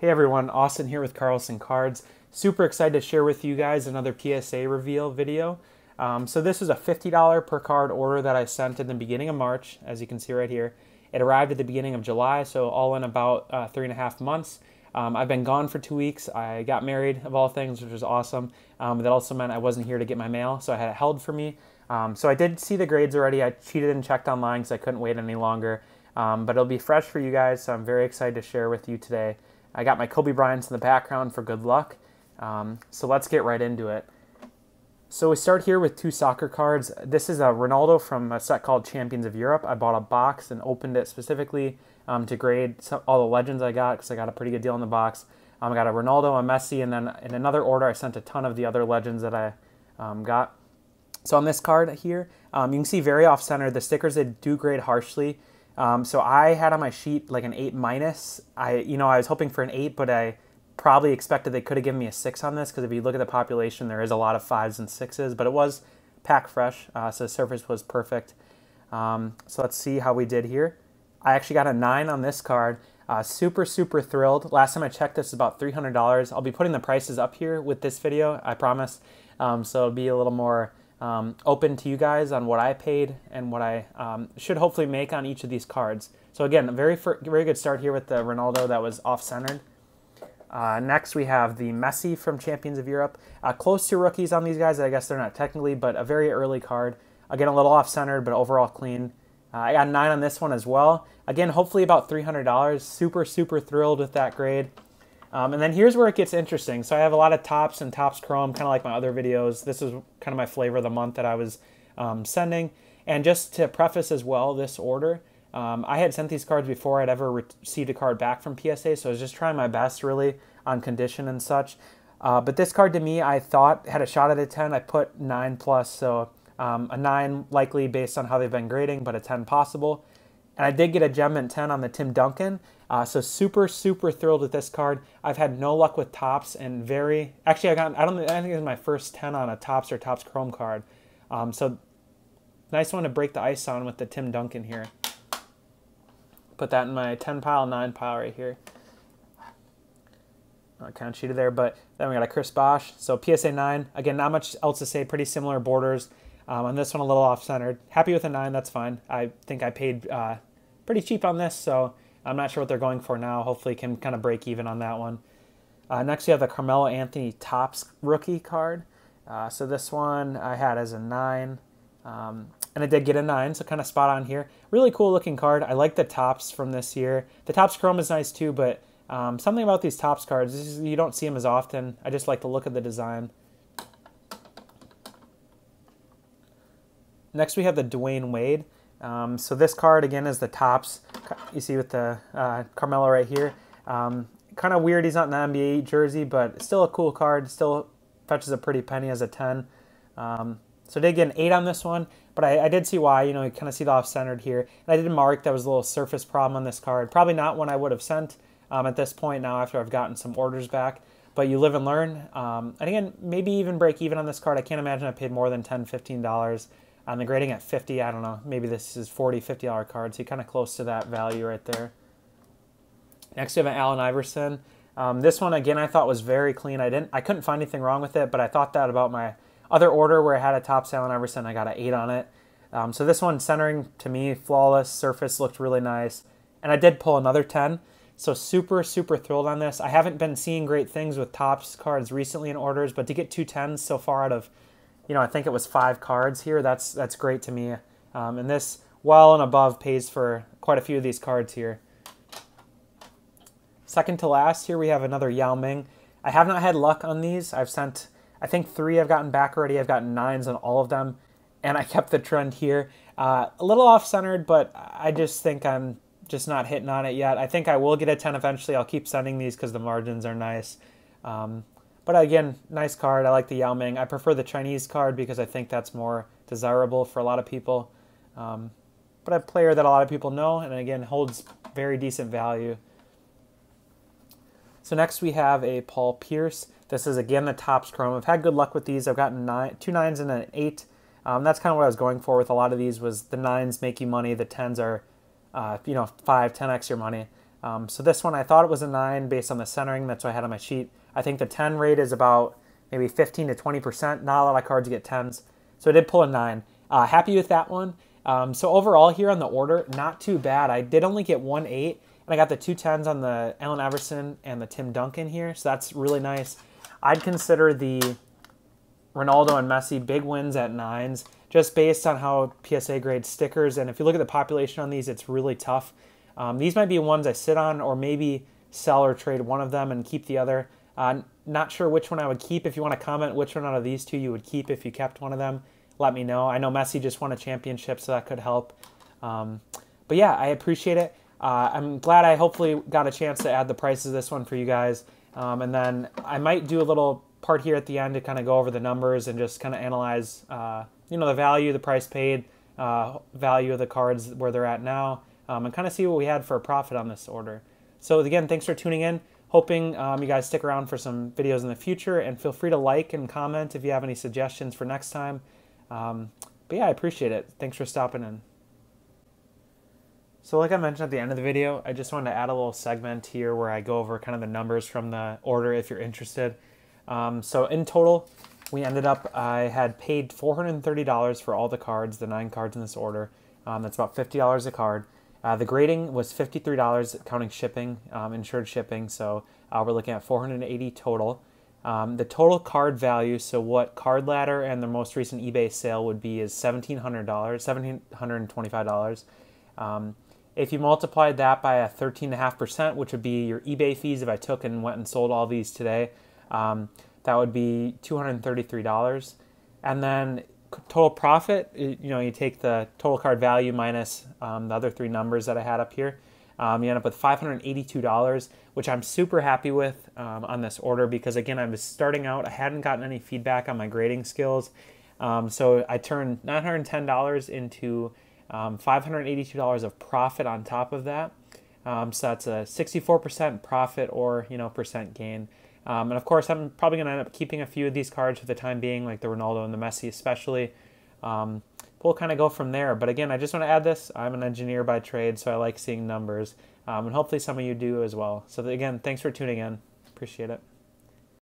Hey everyone, Austin here with Carlson Cards. Super excited to share with you guys another PSA reveal video. So this is a $50 per card order that I sent in the beginning of March, as you can see right here. It arrived at the beginning of July, so all in about 3.5 months. I've been gone for 2 weeks. I got married, of all things, which was awesome. That also meant I wasn't here to get my mail, so I had it held for me. So I did see the grades already. I cheated and checked online because I couldn't wait any longer. But it'll be fresh for you guys, so I'm very excited to share with you today. I got my Kobe Bryants in the background for good luck, so let's get right into it. So we start here with two soccer cards. This is a Ronaldo from a set called Champions of Europe. I bought a box and opened it specifically to grade all the legends I got because I got a pretty good deal in the box. I got a Ronaldo, a Messi, and then in another order I sent a ton of the other legends that I got. So on this card here, you can see very off-center. The stickers, they do grade harshly. So I had on my sheet like an 8-. I was hoping for an 8, but I probably expected they could have given me a 6 on this because if you look at the population, there is a lot of 5s and 6s, but it was pack fresh, so the surface was perfect. So let's see how we did here. I actually got a 9 on this card. Super, super thrilled. Last time I checked, this was about $300. I'll be putting the prices up here with this video, I promise. So it'll be a little more open to you guys on what I paid and what I should hopefully make on each of these cards. So again, a very good start here with the Ronaldo that was off-centered. Next we have the Messi from Champions of Europe. Close to rookies on these guys. I guess they're not technically, but a very early card. Again, a little off-centered, but overall clean. I got a 9 on this one as well. Again, hopefully about $300. Super, super thrilled with that grade. And then here's where it gets interesting. So I have a lot of Topps and Topps Chrome, kind of like my other videos. This is kind of my flavor of the month that I was sending. And just to preface as well, this order, I had sent these cards before I'd ever received a card back from PSA, so I was just trying my best really on condition and such. But this card to me, I thought had a shot at a 10. I put 9+, so a 9 likely based on how they've been grading, but a 10 possible. And I did get a gem mint 10 on the Tim Duncan. So super, super thrilled with this card. I've had no luck with Topps and I think this is my first 10 on a Topps or Topps Chrome card. So nice one to break the ice on with the Tim Duncan here. Put that in my 10 pile, 9 pile right here. Not kind of cheated there, but then we got a Chris Bosch. So PSA 9, again, not much else to say, pretty similar borders. On this one a little off-centered. Happy with a 9, that's fine. I think I paid pretty cheap on this, so I'm not sure what they're going for now. Hopefully can kind of break even on that one. Next we have the Carmelo Anthony Topps rookie card. So this one I had as a 9, and I did get a 9, so kind of spot on here. Really cool looking card. I like the Topps from this year. The Topps Chrome is nice too, but something about these Topps cards, you don't see them as often. I just like the look of the design. Next we have the Dwayne Wade. So this card again is the Topps. You see with the Carmelo right here. Kind of weird he's not in the NBA jersey, but still a cool card. Still fetches a pretty penny as a 10. So I did get an 8 on this one, but I did see why. You kind of see the off-centered here. And I did mark that was a little surface problem on this card. Probably not one I would have sent at this point now after I've gotten some orders back. But you live and learn. And again, maybe even break even on this card. I can't imagine I paid more than $10, $15. On the grading at 50, I don't know, maybe this is $40, $50 card, so you're kind of close to that value right there. Next we have an Allen Iverson. This one, again, I thought was very clean. I couldn't find anything wrong with it, but I thought that about my other order where I had a Topps Allen Iverson. I got an 8 on it. So this one, centering to me, flawless, surface looked really nice. And I did pull another 10, so super, super thrilled on this. I haven't been seeing great things with Topps cards recently in orders, but to get two 10s so far out of I think it was 5 cards here. That's great to me. And this, well and above, pays for quite a few of these cards here. Second to last, here we have another Yao Ming. I have not had luck on these. I've sent, I think 3 I've gotten back already. I've gotten 9s on all of them. And I kept the trend here. A little off-centered, but I just think I'm just not hitting on it yet. I think I will get a 10 eventually. I'll keep sending these because the margins are nice. But again, nice card. I like the Yao Ming. I prefer the Chinese card because I think that's more desirable for a lot of people. But a player that a lot of people know and, again, holds very decent value. So next we have a Paul Pierce. This is, again, the Topps Chrome. I've had good luck with these. I've gotten 2 9s and an 8. That's kind of what I was going for with a lot of these was the 9s make you money. The 10s are, 5, 10x your money. So this one, I thought it was a 9 based on the centering. That's what I had on my sheet. I think the 10 rate is about maybe 15 to 20%. Not a lot of cards get 10s. So I did pull a 9. Happy with that one. So overall here on the order, not too bad. I did only get 1 8, and I got the 2 10s on the Allen Iverson and the Tim Duncan here. So that's really nice. I'd consider the Ronaldo and Messi big wins at 9s, just based on how PSA grades stickers. And if you look at the population on these, it's really tough. These might be ones I sit on, or maybe sell or trade one of them and keep the other. Not sure which one I would keep. If you want to comment which one out of these two you would keep if you kept one of them, let me know. I know Messi just won a championship, so that could help. But yeah, I appreciate it. I'm glad I hopefully got a chance to add the prices of this one for you guys. And then I might do a little part here at the end to kind of go over the numbers and just kind of analyze, you know, the value, the price paid, value of the cards, where they're at now, and kind of see what we had for a profit on this order. So again, thanks for tuning in. Hoping you guys stick around for some videos in the future, and feel free to like and comment if you have any suggestions for next time. But yeah, I appreciate it. Thanks for stopping in. So like I mentioned at the end of the video, I just wanted to add a little segment here where I go over kind of the numbers from the order if you're interested. So in total, we ended up, I had paid $430 for all the cards, the 9 cards in this order. That's about $50 a card. The grading was $53 counting shipping, insured shipping. So we're looking at $480 total. The total card value, so what Card Ladder and the most recent eBay sale would be, is $1,700, $1,725. If you multiplied that by a 13.5%, which would be your eBay fees if I took and went and sold all these today, that would be $233. And then total profit, you know, you take the total card value minus the other 3 numbers that I had up here. You end up with $582, which I'm super happy with on this order, because again, I was starting out, I hadn't gotten any feedback on my grading skills. So I turned $910 into $582 of profit on top of that. So that's a 64% profit, or, you know, percent gain. And of course, I'm probably going to end up keeping a few of these cards for the time being, like the Ronaldo and the Messi especially. We'll kind of go from there. But again, I just want to add this. I'm an engineer by trade, so I like seeing numbers. And hopefully some of you do as well. So again, thanks for tuning in. Appreciate it.